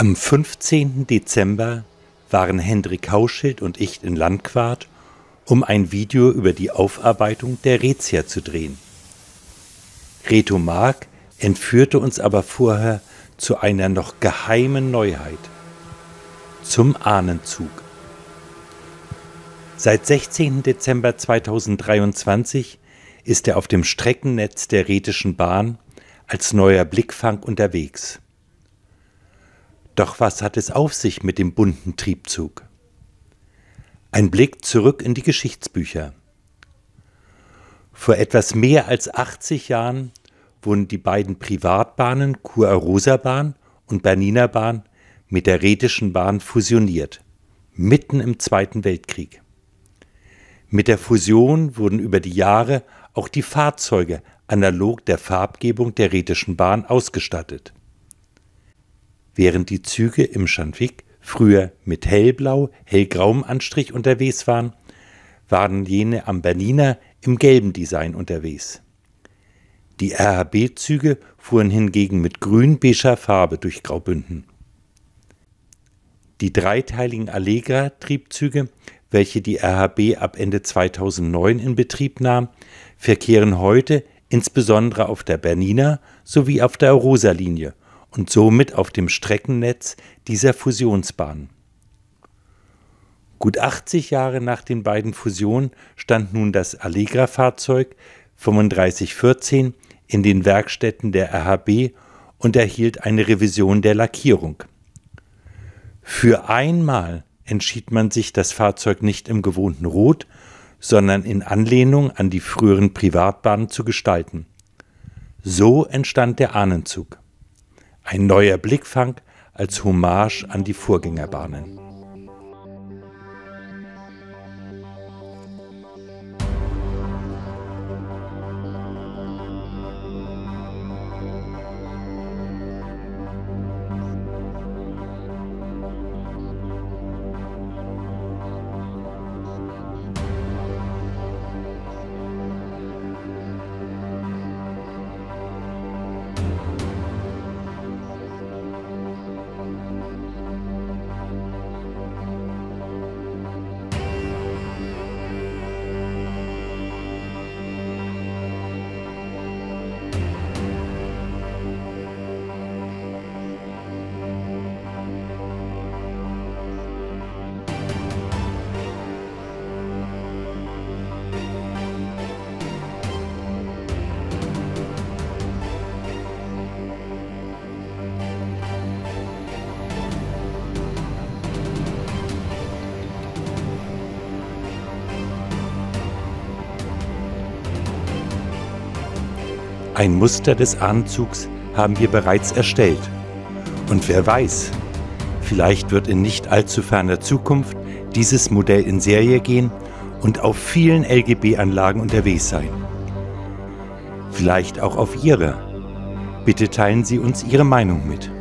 Am 15. Dezember waren Hendrik Hauschild und ich in Landquart, um ein Video über die Aufarbeitung der Rhätia zu drehen. Reto Mark entführte uns aber vorher zu einer noch geheimen Neuheit, zum Ahnenzug. Seit 16. Dezember 2023 ist er auf dem Streckennetz der Rätischen Bahn als neuer Blickfang unterwegs. Doch was hat es auf sich mit dem bunten Triebzug? Ein Blick zurück in die Geschichtsbücher. Vor etwas mehr als 80 Jahren wurden die beiden Privatbahnen Chur-Arosa-Bahn und Bernina-Bahn mit der Rätischen Bahn fusioniert, mitten im Zweiten Weltkrieg. Mit der Fusion wurden über die Jahre auch die Fahrzeuge analog der Farbgebung der Rätischen Bahn ausgestattet. Während die Züge im Schanfigg früher mit hellblau, hellgrauem Anstrich unterwegs waren, waren jene am Bernina im gelben Design unterwegs. Die RhB-Züge fuhren hingegen mit grün-beiger Farbe durch Graubünden. Die dreiteiligen Allegra-Triebzüge, welche die RhB ab Ende 2009 in Betrieb nahm, verkehren heute insbesondere auf der Bernina sowie auf der Arosalinie und somit auf dem Streckennetz dieser Fusionsbahnen. Gut 80 Jahre nach den beiden Fusionen stand nun das Allegra-Fahrzeug 3514 in den Werkstätten der RhB und erhielt eine Revision der Lackierung. Für einmal entschied man sich, das Fahrzeug nicht im gewohnten Rot, sondern in Anlehnung an die früheren Privatbahnen zu gestalten. So entstand der Ahnenzug. Ein neuer Blickfang als Hommage an die Vorgängerbahnen. Ein Muster des Ahnenzugs haben wir bereits erstellt. Und wer weiß, vielleicht wird in nicht allzu ferner Zukunft dieses Modell in Serie gehen und auf vielen LGB-Anlagen unterwegs sein. Vielleicht auch auf Ihrer. Bitte teilen Sie uns Ihre Meinung mit.